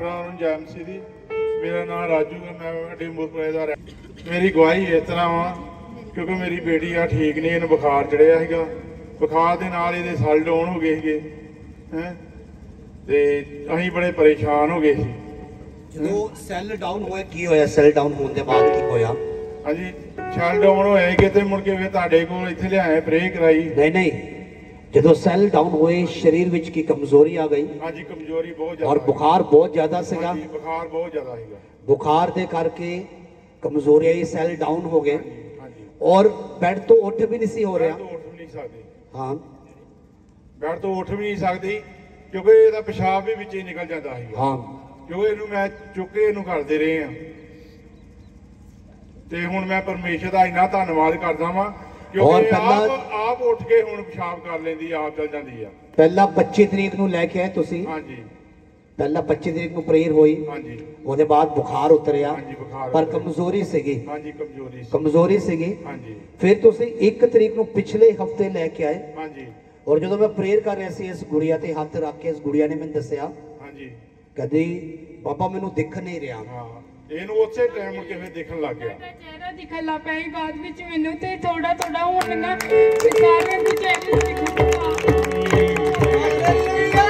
ਡਾਕਟਰਾਂ ਨੂੰ ਜੈਮਸੀ ਦੀ मेरा नाम राजू है, मैं ढीमपुर का रहने। मेरी गवाही इस तरह वा क्योंकि मेरी बेटी आ ठीक नहीं, इन्हें बुखार चढ़िया है, बुखार के नाल ये साल डाउन हो गए थे हैं, तो अं बड़े परेशान हो गए थे। जो सैल डाउन होया की होया, सैल डाउन होने के बाद की होया? हाँ जी, सैल डाउन होया कि मुड़ के फिर तुहाडे कोल इत्थे लिआए, प्रे कराई। नहीं, जो सैल डाउन हुए शरीर विच की कमजोरी आ गई? हाँ जी, कमजोरी बहुत ज़्यादा और बुखार बहुत ज्यादा सीगा। बुखार बहुत ज्यादा है, बुखार दे करके कमजोरी आई, सैल डाउन हो गए। हाँ जी, और बैठ तो उठ भी नहीं सी हो रहा। हाँ, बैठ तो उठ भी नहीं सकती क्योंकि इसदा पेशाब भी विच ही निकल जाता है। हाँ, क्योंकि इहनूं मैं चुक के इहनूं करदे रहे हां, ते हुण मैं परमेश्वर दा इन्ना धन्नवाद करदा वां। और आप उठ के हुण पेशाब कर लेंदी, आप चल जांदी है। पहला 25 तरीक नूं लेके आए तुसीं? हां जी, पहला 25 तरीक नूं प्रेयर होई। हां जी, ओदे बाद बुखार उतरिया। हां जी, बुखार पर कमजोरी सीगी। हां जी, कमजोरी सीगी। हां जी, फिर तुसीं 1 तरीक नूं पिछले हफ्ते लेके आए। हां जी, और जदों मैं प्रेयर कर रहा सी, इस गुड़िया ते हाथ रख के इस गुड़िया ने मैनूं दस्सिया, हां जी, कदी बाबा मैनूं दिख नहीं रहा। हां, ਇਹਨੂੰ ਉਸੇ ਟਾਈਮ ਮੁੜ ਕੇ ਫੇਰ ਦੇਖਣ ਲੱਗ ਗਿਆ, ਚਿਹਰਾ ਦਿਖਣ ਲੱਗ ਪਿਆ। ਇਹ ਬਾਅਦ ਵਿੱਚ ਮੈਨੂੰ ਤੇ ਥੋੜਾ ਥੋੜਾ ਹੁਣ ਨਾ ਵਿਚਾਰੇ ਦੇ ਚਿਹਰੇ ਦਿਖੂਗਾ। ਹਾਲੇਲੂਇਆ।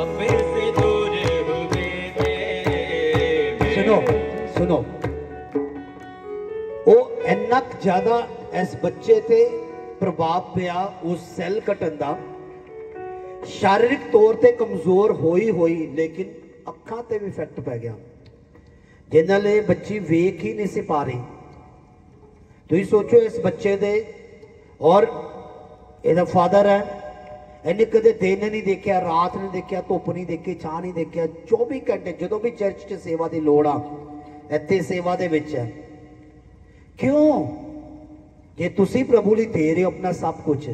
ਆਪੇ ਸੇ ਦੂਰ ਹੋਵੇ ਤੇ ਸੁਣੋ ਸੁਣੋ, ਉਹ ਇੰਨਾ ਜ਼ਿਆਦਾ ਇਸ ਬੱਚੇ ਤੇ ਪ੍ਰਭਾਵ ਪਿਆ ਉਸ ਸੈੱਲ ਕਟਣ ਦਾ, ਸਰੀਰਕ ਤੌਰ ਤੇ ਕਮਜ਼ੋਰ ਹੋਈ ਹੋਈ, ਲੇਕਿਨ अखा ते भी इफेक्ट पै गया, जिन्होंने बच्ची वेख ही नहीं सी पा रही। तुम सोचो इस बच्चे दे, और इहदा फादर है, इन्हें कदे दिन नहीं देखा, रात नहीं देखा, धुप नहीं देखी, छां नहीं देखा। 24 घंटे जो भी चर्च च सेवा की लोड़ आ, इत्थे सेवा दे विच है। क्यों? जे तुसीं प्रभु लई दे रहे हो अपना सब कुछ,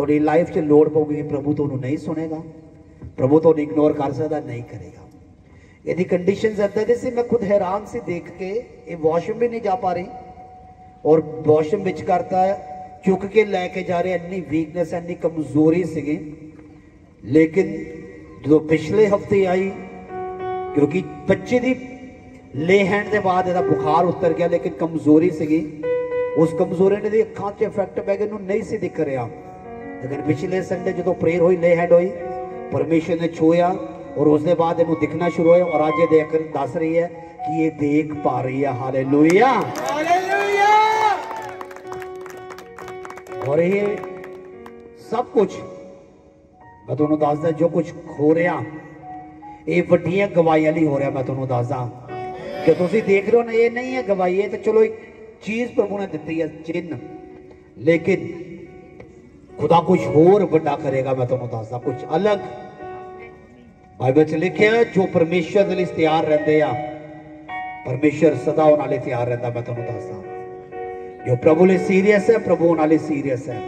तुहाडी लाइफ च लोड़ पऊगी, प्रभु तुहानूं नहीं सुनेगा, प्रभु तुहानूं इग्नोर कर सकदा नहीं करेगा। यदि कंडीशन इदा दी सी, मैं खुद हैरान सी देख के, ये वॉशरूम भी नहीं जा पा रही, और वॉशरूम विच करता है चुक के लैके जा रहे, इन्नी वीकनेस इन्नी कमजोरी सी। लेकिन जो पिछले हफ्ते आई, क्योंकि बच्चे दी ले हैंड के बाद इहदा बुखार उतर गया, लेकिन कमजोरी सी, उस कमजोरी ने दी अखां ते इफेक्ट पै गया, इहनूं नहीं सी दिख रहा। लेकिन पिछले संडे जो प्रेयर हुई, ले हैंड हुई, परमेश्वर ने छूया और उसके बाद इन्हें दिखना शुरू हो, और आज ये देख दस रही है कि ये देख पा रही है। हालेलुया। और ये सब कुछ मैं तुहानूं दसदा, जो कुछ हो रहा ये वड्डियां गवाहियां नहीं हो रहा। मैं तुहानूं दसदा कि तुसीं देख रहे हो ना, ये नहीं है गवाही, ये तो चलो एक चीज़ प्रभु ने दित्ती है, चिन्ह, लेकिन खुदा कुछ होर वड्डा करेगा। मैं तुहानूं दसदा कुछ अलग। बाइबल च लिखिया जो परमेश्वर दे लई तैयार रहंदे आ, परमेश्वर सदा उहनां लई तैयार रहंदा। मैं तुहानूं दसदा जो प्रभु लई सीरीयस है, प्रभु उहनां लई सीरीयस है।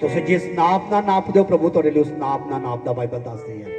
तुसीं जिस नाप नाल नापदे हो, प्रभु तुहाडे लई उस नाप नाल नापदा। बाइबल दसदी है।